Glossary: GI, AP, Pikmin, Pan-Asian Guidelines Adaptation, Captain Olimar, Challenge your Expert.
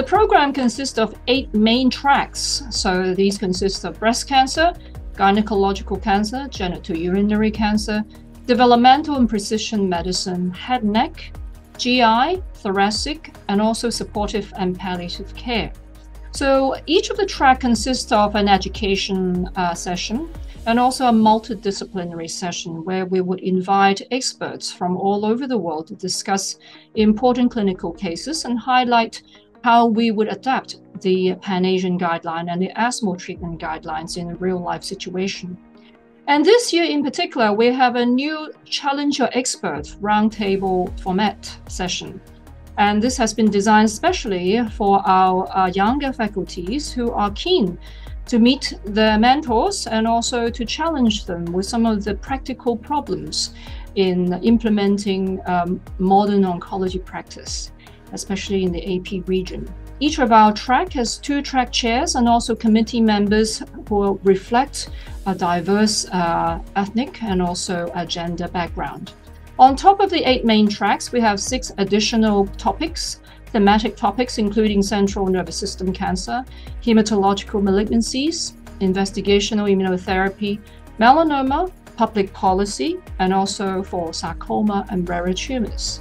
The program consists of 8 main tracks. So these consist of breast cancer, gynecological cancer, genitourinary cancer, developmental and precision medicine, head, neck, GI, thoracic, and also supportive and palliative care. So each of the tracks consists of an education session and also a multidisciplinary session where we would invite experts from all over the world to discuss important clinical cases and highlight how we would adapt the Pan-Asian guideline and the asthma treatment guidelines in a real-life situation. And this year in particular, we have a new Challenge Your Expert roundtable format session. And this has been designed specially for our younger faculties who are keen to meet their mentors and also to challenge them with some of the practical problems in implementing modern oncology practice, especially in the AP region. Each of our track has 2 track chairs and also committee members who will reflect a diverse ethnic and also gender background. On top of the 8 main tracks, we have 6 additional topics, thematic topics including central nervous system cancer, hematological malignancies, investigational immunotherapy, melanoma, public policy, and also for sarcoma and rarer tumors.